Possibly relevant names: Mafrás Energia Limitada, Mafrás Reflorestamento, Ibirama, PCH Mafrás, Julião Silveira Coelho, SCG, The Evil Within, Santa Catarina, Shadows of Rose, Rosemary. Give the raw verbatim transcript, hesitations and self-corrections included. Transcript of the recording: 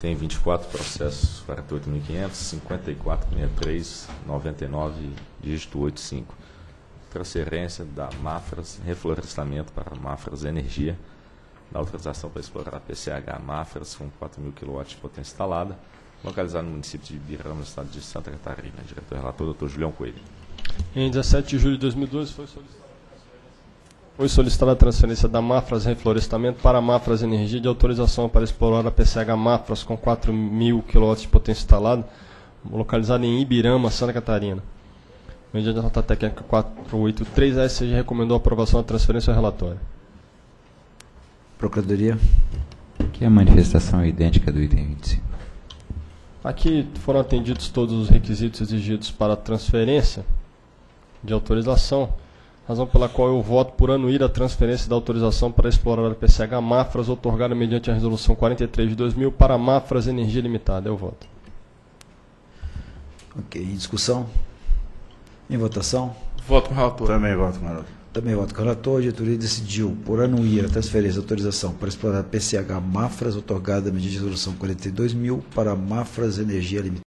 Tem vinte e quatro processos, quarenta e oito mil quinhentos, cinquenta e quatro mil quinhentos e três, noventa e nove, dígito oitenta e cinco. Transferência da Mafrás Reflorestamento para Mafrás Energia, da autorização para explorar a P C H Mafrás com quatro mil kW de potência instalada, localizado no município de Ibirama, no estado de Santa Catarina. Diretor-relator, doutor Julião Coelho. Em dezessete de julho de dois mil e doze, foi solicitado. Foi solicitada a transferência da Mafrás Reflorestamento para a Mafrás Energia de autorização para explorar a P C H Mafrás com quatro mil kW de potência instalada, localizada em Ibirama, Santa Catarina. Mediante a nota técnica quatrocentos e oitenta e três, a S C G recomendou a aprovação da transferência ao relatório. Procuradoria. Aqui a manifestação é idêntica do item vinte e cinco. Aqui foram atendidos todos os requisitos exigidos para a transferência de autorização, razão pela qual eu voto por anuir a transferência da autorização para explorar a P C H Mafrás, outorgada mediante a resolução quarenta e três de dois mil, para a Mafrás Energia Limitada. Eu voto. Ok. Em discussão? Em votação? Voto com o relator. Também voto com o relator. Também voto com o relator. A diretoria decidiu por anuir a transferência da autorização para explorar a P C H Mafrás, outorgada mediante a resolução quarenta e dois mil, para a Mafrás Energia Limitada.